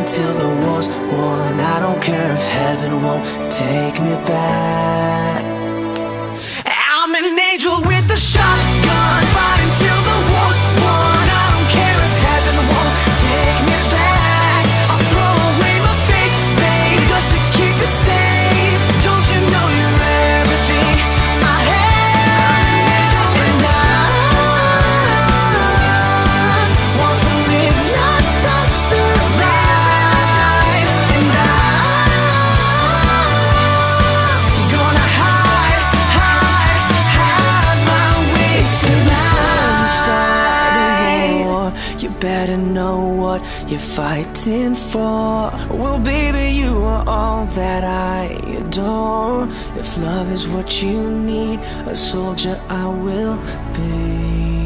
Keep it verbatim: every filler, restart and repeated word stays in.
until the war's won. I don't care if heaven won't take me back. I'm an angel with a shotgun, fight until the war's won. I don't care if heaven won't take me back. I'll throw away my faith, babe, just to keep it safe. Don't you know you're everything I have? And I want to live, not just survive. And I'm gonna hide, hide, hide my ways tonight. Before we start a war, you better know what you're fighting for. Well, baby, you are all that I adore. If love is what you need, a soldier I will be.